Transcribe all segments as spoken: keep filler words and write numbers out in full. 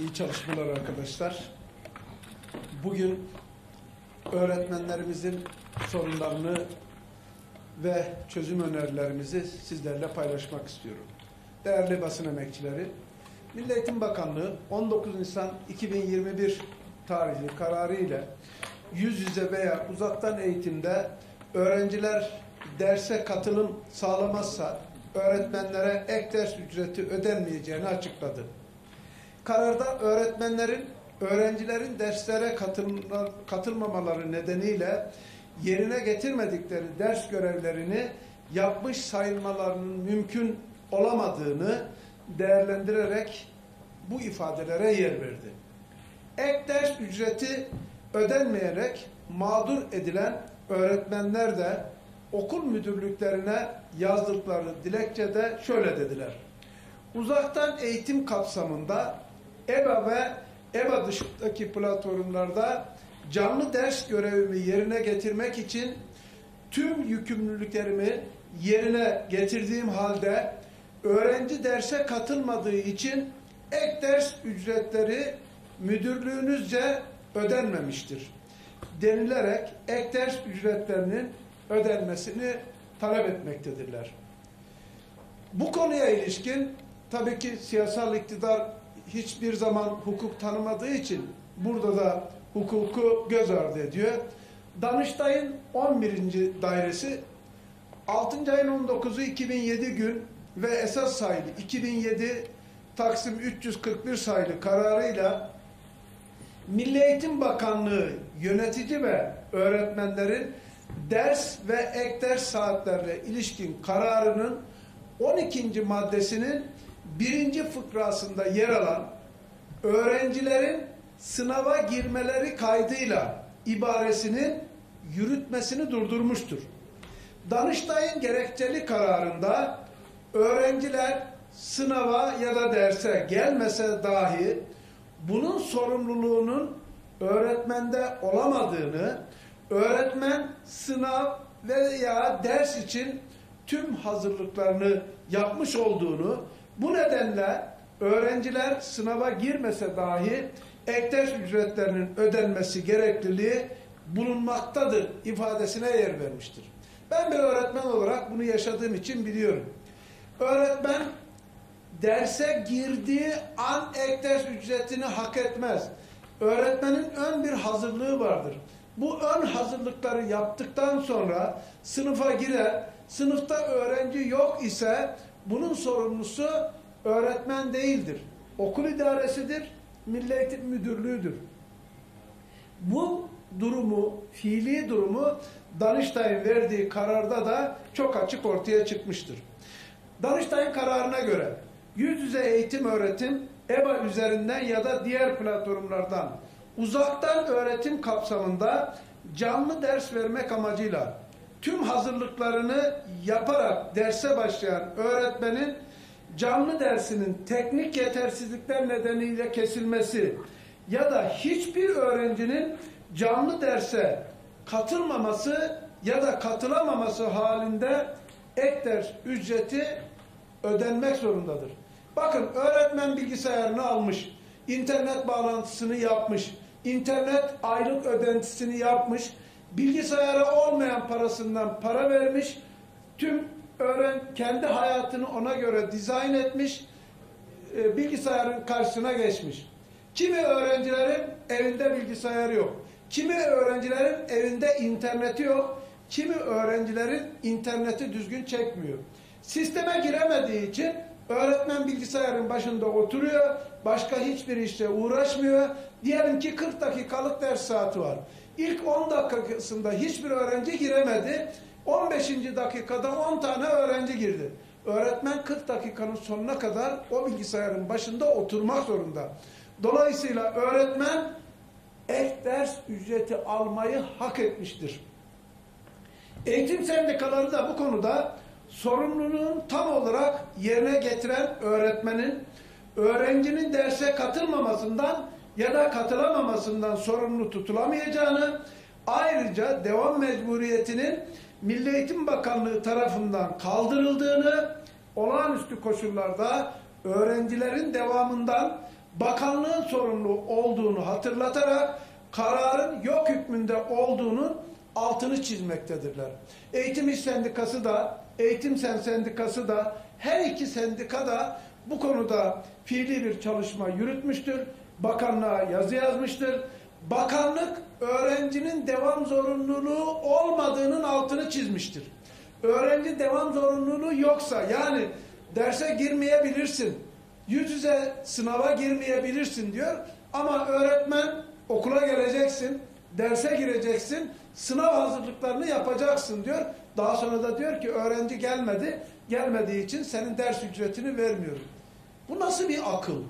İyi çalışmalar arkadaşlar. Bugün öğretmenlerimizin sorunlarını ve çözüm önerilerimizi sizlerle paylaşmak istiyorum. Değerli basın emekçileri, Milli Eğitim Bakanlığı on dokuz Nisan iki bin yirmi bir tarihli kararı ile yüz yüze veya uzaktan eğitimde öğrenciler derse katılım sağlamazsa öğretmenlere ek ders ücreti ödenmeyeceğini açıkladı. Kararda öğretmenlerin öğrencilerin derslere katılma, katılmamaları nedeniyle yerine getirmedikleri ders görevlerini yapmış sayılmalarının mümkün olamadığını değerlendirerek bu ifadelere yer verdi. Ek ders ücreti ödenmeyerek mağdur edilen öğretmenler de okul müdürlüklerine yazdıkları dilekçede şöyle dediler: uzaktan eğitim kapsamında E B A ve E B A dışındaki platformlarda canlı ders görevimi yerine getirmek için tüm yükümlülüklerimi yerine getirdiğim halde öğrenci derse katılmadığı için ek ders ücretleri müdürlüğünüzce ödenmemiştir denilerek ek ders ücretlerinin ödenmesini talep etmektedirler. Bu konuya ilişkin tabii ki siyasal iktidar hiçbir zaman hukuk tanımadığı için burada da hukuku göz ardı ediyor. Danıştay'ın on birinci dairesi altıncı ayın on dokuzu iki bin yedi gün ve esas sayılı iki bin yedi Taksim üç yüz kırk bir sayılı kararıyla Milli Eğitim Bakanlığı yönetici ve öğretmenlerin ders ve ek ders saatlerine ilişkin kararının on ikinci maddesinin birinci fıkrasında yer alan öğrencilerin sınava girmeleri kaydıyla ibaresinin yürütmesini durdurmuştur. Danıştay'ın gerekçeli kararında öğrenciler sınava ya da derse gelmese dahi bunun sorumluluğunun öğretmende olamadığını, öğretmen sınav veya ders için tüm hazırlıklarını yapmış olduğunu, bu nedenle öğrenciler sınava girmese dahi ek ders ücretlerinin ödenmesi gerekliliği bulunmaktadır ifadesine yer vermiştir. Ben bir öğretmen olarak bunu yaşadığım için biliyorum. Öğretmen derse girdiği an ek ders ücretini hak etmez. Öğretmenin ön bir hazırlığı vardır. Bu ön hazırlıkları yaptıktan sonra sınıfa girer, sınıfta öğrenci yok ise bunun sorumlusu öğretmen değildir. Okul idaresidir, Milli Eğitim Müdürlüğü'dür. Bu durumu, fiili durumu Danıştay'ın verdiği kararda da çok açık ortaya çıkmıştır. Danıştay'ın kararına göre yüz yüze eğitim öğretim E B A üzerinden ya da diğer platformlardan uzaktan öğretim kapsamında canlı ders vermek amacıyla tüm hazırlıklarını yaparak derse başlayan öğretmenin canlı dersinin teknik yetersizlikler nedeniyle kesilmesi ya da hiçbir öğrencinin canlı derse katılmaması ya da katılamaması halinde ek ders ücreti ödenmek zorundadır. Bakın, öğretmen bilgisayarını almış, internet bağlantısını yapmış, internet aylık ödentisini yapmış, bilgisayara olmayan parasından para vermiş, tüm öğren kendi hayatını ona göre dizayn etmiş, e, bilgisayarın karşısına geçmiş. Kimi öğrencilerin evinde bilgisayarı yok, kimi öğrencilerin evinde interneti yok, kimi öğrencilerin interneti düzgün çekmiyor. Sisteme giremediği için öğretmen bilgisayarın başında oturuyor, başka hiçbir işle uğraşmıyor. Diyelim ki kırk dakikalık ders saati var. İlk on dakikasında hiçbir öğrenci giremedi. on beşinci dakikada on tane öğrenci girdi. Öğretmen kırk dakikanın sonuna kadar o bilgisayarın başında oturmak zorunda. Dolayısıyla öğretmen ek ders ücreti almayı hak etmiştir. Eğitim sendikaları da bu konuda sorumluluğun tam olarak yerine getiren öğretmenin öğrencinin derse katılmamasından ya da katılamamasından sorumlu tutulamayacağını, ayrıca devam mecburiyetinin Milli Eğitim Bakanlığı tarafından kaldırıldığını, olağanüstü koşullarda öğrencilerin devamından bakanlığın sorumlu olduğunu hatırlatarak kararın yok hükmünde olduğunun altını çizmektedirler. Eğitim İş Sendikası da, Eğitim Sen Sendikası da, her iki sendika da bu konuda fiili bir çalışma yürütmüştür. Bakanlığa yazı yazmıştır. Bakanlık öğrencinin devam zorunluluğu olmadığının altını çizmiştir. Öğrenci devam zorunluluğu yoksa, yani derse girmeyebilirsin, yüz yüze sınava girmeyebilirsin diyor ama öğretmen okula geleceksin, derse gireceksin, sınav hazırlıklarını yapacaksın diyor. Daha sonra da diyor ki öğrenci gelmedi, gelmediği için senin ders ücretini vermiyorum. Bu nasıl bir akıl?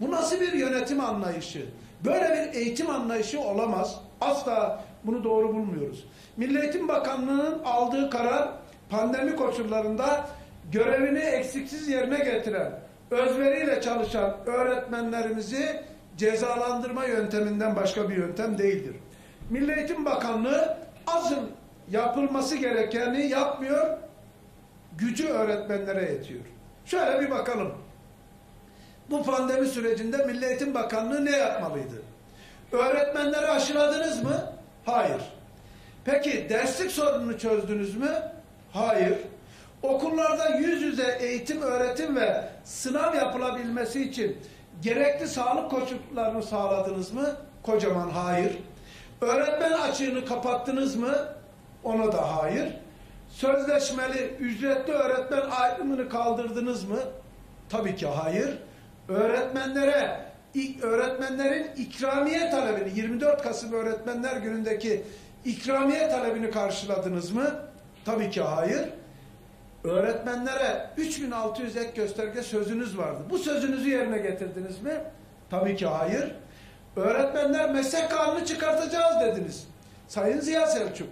Bu nasıl bir yönetim anlayışı? Böyle bir eğitim anlayışı olamaz. Asla bunu doğru bulmuyoruz. Milli Eğitim Bakanlığı'nın aldığı karar, pandemi koşullarında görevini eksiksiz yerine getiren, özveriyle çalışan öğretmenlerimizi cezalandırma yönteminden başka bir yöntem değildir. Milli Eğitim Bakanlığı asıl yapılması gerekeni yapmıyor, gücü öğretmenlere yetiyor. Şöyle bir bakalım. Bu pandemi sürecinde Milli Eğitim Bakanlığı ne yapmalıydı? Öğretmenleri aşıladınız mı? Hayır. Peki derslik sorununu çözdünüz mü? Hayır. Okullarda yüz yüze eğitim, öğretim ve sınav yapılabilmesi için gerekli sağlık koşullarını sağladınız mı? Kocaman hayır. Öğretmen açığını kapattınız mı? Ona da hayır. Sözleşmeli, ücretli öğretmen ayrımını kaldırdınız mı? Tabii ki hayır. Öğretmenlere, öğretmenlerin ikramiye talebini, yirmi dört Kasım Öğretmenler Günü'ndeki ikramiye talebini karşıladınız mı? Tabii ki hayır. Öğretmenlere üç bin altı yüz ek gösterge sözünüz vardı. Bu sözünüzü yerine getirdiniz mi? Tabii ki hayır. Öğretmenler meslek kanunu çıkartacağız dediniz. Sayın Ziya Selçuk,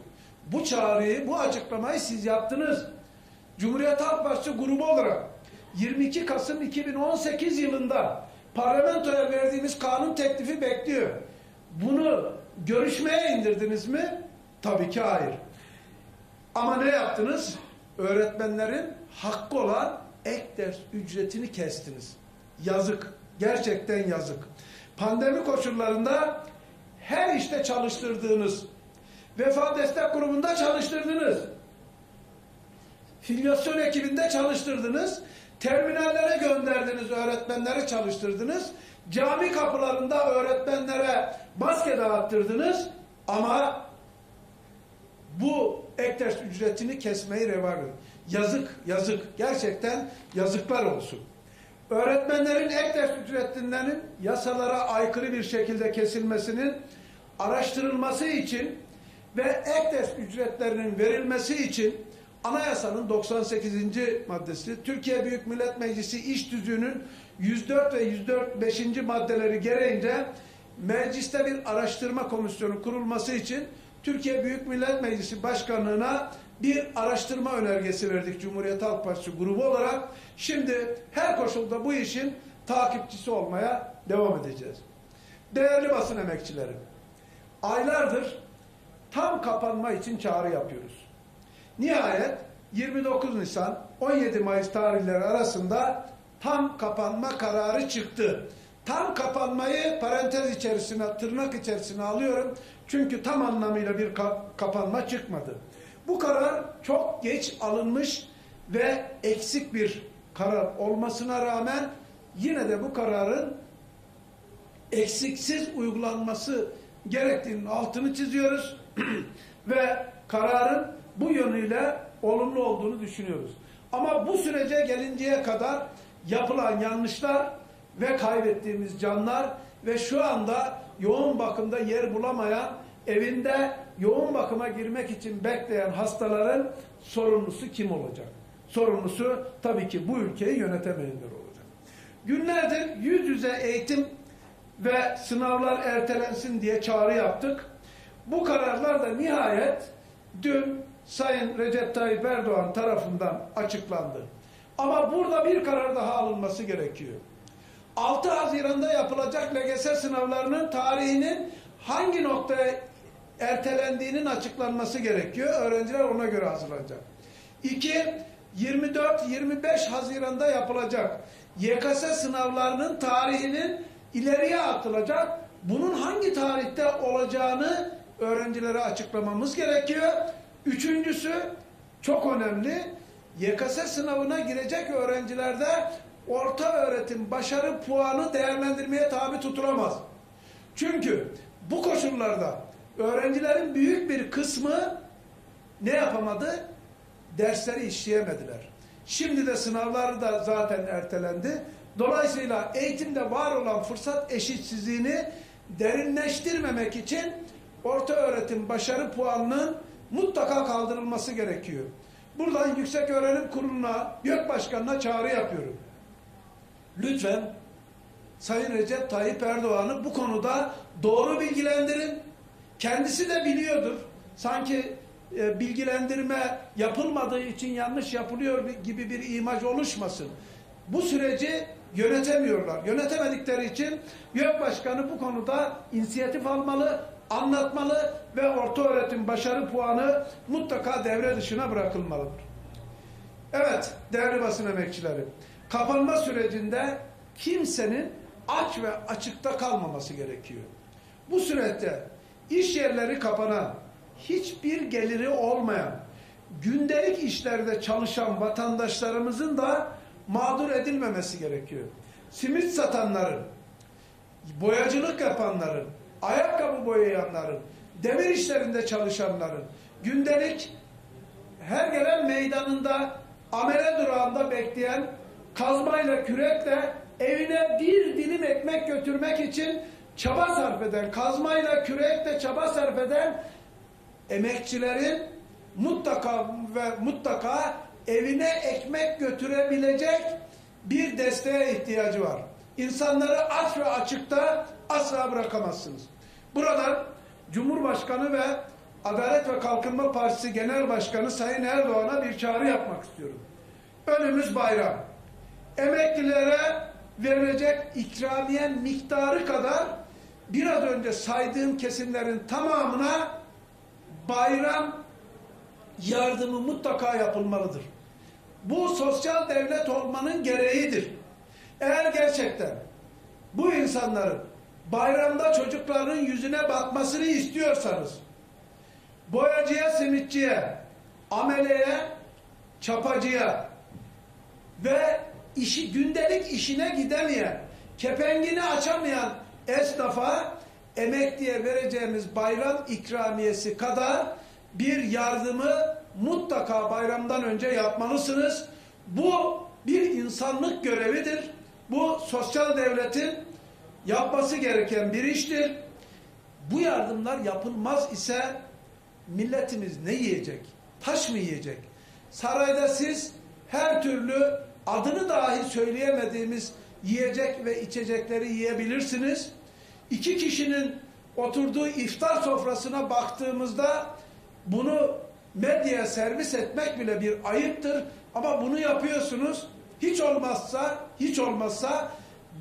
bu çağrıyı, bu açıklamayı siz yaptınız. Cumhuriyet Halk Partisi grubu olarak yirmi iki Kasım iki bin on sekiz yılında parlamentoya verdiğimiz kanun teklifi bekliyor. Bunu görüşmeye indirdiniz mi? Tabii ki hayır. Ama ne yaptınız? Öğretmenlerin hakkı olan ek ders ücretini kestiniz. Yazık. Gerçekten yazık. Pandemi koşullarında her işte çalıştırdığınız, Vefa Destek Grubu'nda çalıştırdınız, filyasyon ekibinde çalıştırdınız, terminallere gönderdiniz, öğretmenleri çalıştırdınız, cami kapılarında öğretmenlere maske dağıttırdınız ama bu ek ders ücretini kesmeyi reva görün. Yazık, yazık. Gerçekten yazıklar olsun. Öğretmenlerin ek ders ücretlerinin yasalara aykırı bir şekilde kesilmesinin araştırılması için ve ek ders ücretlerinin verilmesi için Anayasanın doksan sekizinci maddesi, Türkiye Büyük Millet Meclisi İş Tüzüğü'nün yüz dört ve yüz dört beşinci maddeleri gereğince mecliste bir araştırma komisyonu kurulması için Türkiye Büyük Millet Meclisi Başkanlığı'na bir araştırma önergesi verdik Cumhuriyet Halk Partisi grubu olarak. Şimdi her koşulda bu işin takipçisi olmaya devam edeceğiz. Değerli basın emekçileri, aylardır tam kapanma için çağrı yapıyoruz. Nihayet yirmi dokuz Nisan on yedi Mayıs tarihleri arasında tam kapanma kararı çıktı. Tam kapanmayı parantez içerisine, tırnak içerisine alıyorum. Çünkü tam anlamıyla bir kap kapanma çıkmadı. Bu karar çok geç alınmış ve eksik bir karar olmasına rağmen yine de bu kararın eksiksiz uygulanması gerektiğinin altını çiziyoruz ve kararın bu yönüyle olumlu olduğunu düşünüyoruz. Ama bu sürece gelinceye kadar yapılan yanlışlar ve kaybettiğimiz canlar ve şu anda yoğun bakımda yer bulamayan, evinde yoğun bakıma girmek için bekleyen hastaların sorumlusu kim olacak? Sorumlusu tabii ki bu ülkeyi yönetemeyenler olacak. Günlerdir yüz yüze eğitim ve sınavlar ertelensin diye çağrı yaptık. Bu kararlar da nihayet dün Sayın Recep Tayyip Erdoğan tarafından açıklandı. Ama burada bir karar daha alınması gerekiyor. altı Haziran'da yapılacak L G S sınavlarının tarihinin hangi noktaya ertelendiğinin açıklanması gerekiyor. Öğrenciler ona göre hazırlanacak. iki, yirmi dört, yirmi beş Haziran'da yapılacak Y K S sınavlarının tarihinin ileriye atılacak, bunun hangi tarihte olacağını öğrencilere açıklamamız gerekiyor. Üçüncüsü çok önemli, Y K S sınavına girecek öğrencilerde orta öğretim başarı puanı değerlendirmeye tabi tutulamaz. Çünkü bu koşullarda öğrencilerin büyük bir kısmı ne yapamadı? Dersleri işleyemediler. Şimdi de sınavlar da zaten ertelendi. Dolayısıyla eğitimde var olan fırsat eşitsizliğini derinleştirmemek için orta öğretim başarı puanının mutlaka kaldırılması gerekiyor. Buradan Yüksek Öğrenim Kurulu'na, YÖK Başkanı'na çağrı yapıyorum. Lütfen Sayın Recep Tayyip Erdoğan'ı bu konuda doğru bilgilendirin. Kendisi de biliyordur. Sanki e, bilgilendirme yapılmadığı için yanlış yapılıyor gibi bir imaj oluşmasın. Bu süreci yönetemiyorlar. Yönetemedikleri için YÖK Başkanı bu konuda inisiyatif almalı, anlatmalı ve orta öğretim başarı puanı mutlaka devre dışına bırakılmalıdır. Evet değerli basın emekçileri, kapanma sürecinde kimsenin aç ve açıkta kalmaması gerekiyor. Bu süreçte iş yerleri kapanan, hiçbir geliri olmayan, gündelik işlerde çalışan vatandaşlarımızın da mağdur edilmemesi gerekiyor. Simit satanların, boyacılık yapanların, ayakkabı boyayanların, demir işlerinde çalışanların, gündelik her gelen meydanında, amele durağında bekleyen, kazmayla, kürekle evine bir dilim ekmek götürmek için çaba sarf eden, kazmayla, kürekle çaba sarf eden emekçilerin mutlaka ve mutlaka evine ekmek götürebilecek bir desteğe ihtiyacı var. İnsanları aç ve açıkta asla bırakamazsınız. Buradan Cumhurbaşkanı ve Adalet ve Kalkınma Partisi Genel Başkanı Sayın Erdoğan'a bir çağrı yapmak istiyorum. Önümüz bayram. Emeklilere verilecek ikramiye miktarı kadar biraz önce saydığım kesimlerin tamamına bayram yardımı mutlaka yapılmalıdır. Bu sosyal devlet olmanın gereğidir. Eğer gerçekten bu insanların bayramda çocukların yüzüne bakmasını istiyorsanız, boyacıya, simitçiye, ameleye, çapacıya ve İşi, gündelik işine gidemeyen, kepengini açamayan esnafa emekliye vereceğimiz bayram ikramiyesi kadar bir yardımı mutlaka bayramdan önce yapmalısınız. Bu bir insanlık görevidir. Bu sosyal devletin yapması gereken bir iştir. Bu yardımlar yapılmaz ise milletimiz ne yiyecek? Taş mı yiyecek? Sarayda siz her türlü adını dahi söyleyemediğimiz yiyecek ve içecekleri yiyebilirsiniz. İki kişinin oturduğu iftar sofrasına baktığımızda bunu medyaya servis etmek bile bir ayıptır. Ama bunu yapıyorsunuz. Hiç olmazsa, hiç olmazsa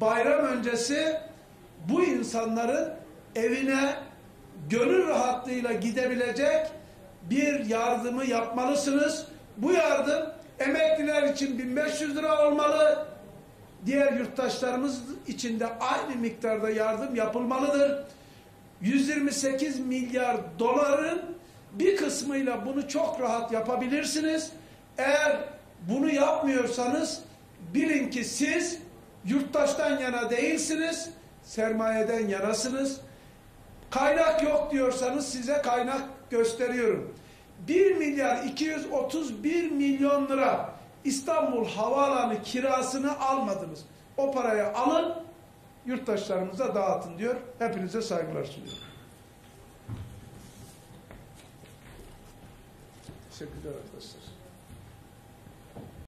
bayram öncesi bu insanların evine gönül rahatlığıyla gidebilecek bir yardımı yapmalısınız. Bu yardım emekliler için bin beş yüz lira olmalı. Diğer yurttaşlarımız için de aynı miktarda yardım yapılmalıdır. yüz yirmi sekiz milyar doların bir kısmıyla bunu çok rahat yapabilirsiniz. Eğer bunu yapmıyorsanız bilin ki siz yurttaştan yana değilsiniz, sermayeden yanasınız. Kaynak yok diyorsanız size kaynak gösteriyorum. bir milyar iki yüz otuz bir milyon lira İstanbul Havaalanı kirasını almadınız. O parayı alın, yurttaşlarımıza dağıtın diyor. Hepinize saygılar sunuyorum. Teşekkürler arkadaşlar.